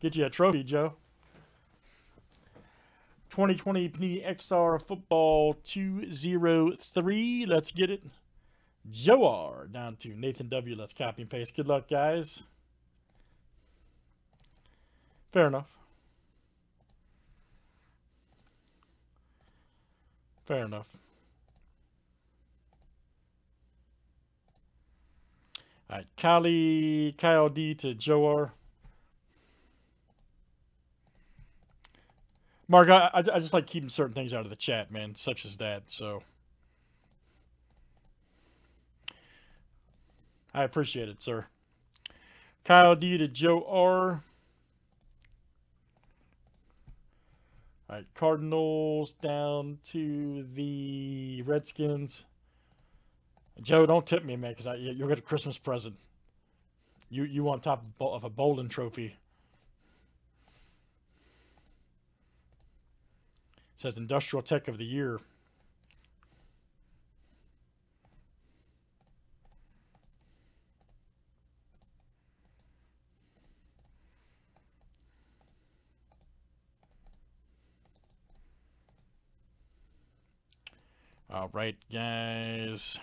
Get you a trophy, Joe. 2020 PXR Football 203. Let's get it. Joe R. Down to Nathan W. Let's copy and paste. Good luck, guys. Fair enough. Fair enough. All right, Kyle D to Joe R. Mark, I just like keeping certain things out of the chat, man, such as that, so. I appreciate it, sir. Kyle D to Joe R. All right, Cardinals down to the Redskins. Joe, don't tip me, man, because you'll get a Christmas present. You on top of a bowling trophy. It says Industrial Tech of the Year. All right, guys.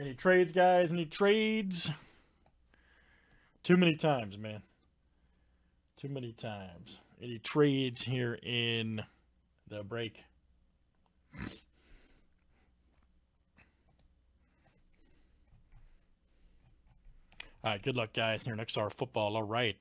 Any trades, guys? Any trades? Too many times, man. Too many times. Any trades here in the break? All right, good luck, guys. Here in XR Football. All right.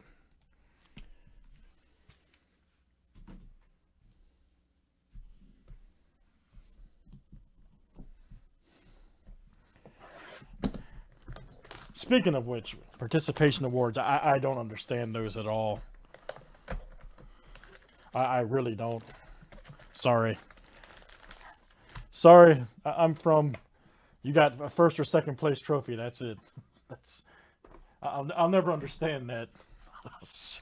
Speaking of which, participation awards, I don't understand those at all. I really don't. Sorry. Sorry, I'm from, you got a first or second place trophy, that's it. That's, I'll never understand that. So,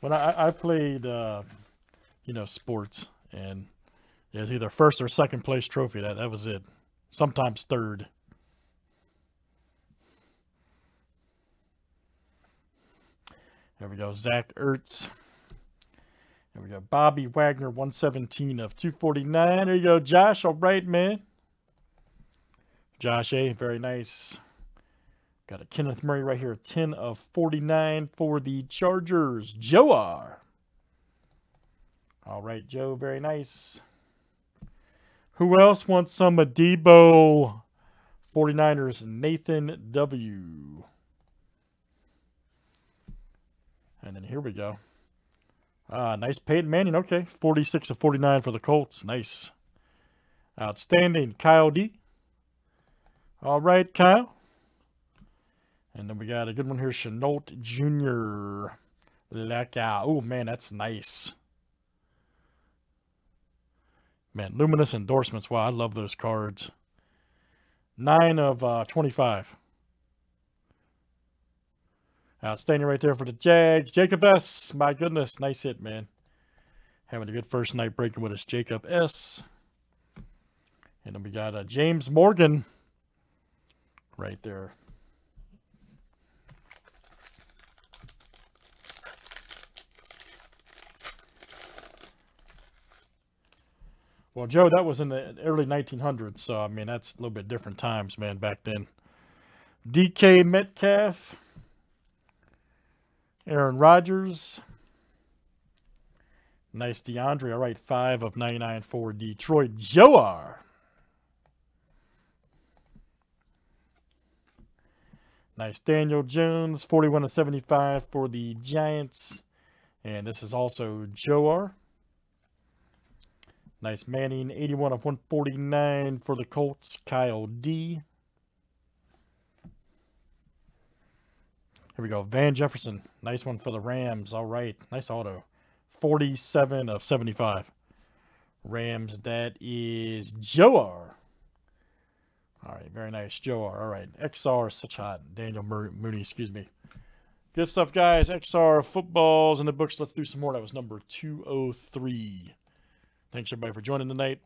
when I played, you know, sports, and it was either first or second place trophy, that was it. Sometimes third. There we go. Zach Ertz. There we go. Bobby Wagner, 117 of 249. There you go, Josh. All right, man. Josh A. Very nice. Got a Kenneth Murray right here, 10 of 49 for the Chargers. Joe R. All right, Joe. Very nice. Who else wants some Adebo? 49ers, Nathan W. And then here we go. Nice Peyton Manning. Okay, 46 of 49 for the Colts. Nice. Outstanding, Kyle D. All right, Kyle. And then we got a good one here, Chenault Jr. Oh, man, that's nice. Man, Luminous Endorsements. Wow, I love those cards. 9 of 25. Outstanding right there for the Jags. Jacob S. My goodness. Nice hit, man. Having a good first night breaking with us, Jacob S. And then we got James Morgan right there. Well, Joe, that was in the early 1900s, so, I mean, that's a little bit different times, man, back then. DK Metcalf, Aaron Rodgers. Nice DeAndre. All right, 5 of 99 for Detroit. Joar. Nice Daniel Jones, 41 of 75 for the Giants. And this is also Joar. Nice Manning, 81 of 149 for the Colts. Kyle D. Here we go. Van Jefferson. Nice one for the Rams. All right. Nice auto. 47 of 75. Rams, that is Joar. All right, very nice, Joar. All right, XR, such hot. Daniel Mooney, excuse me. Good stuff, guys. XR footballs in the books. Let's do some more. That was number 203. Thanks, everybody, for joining tonight.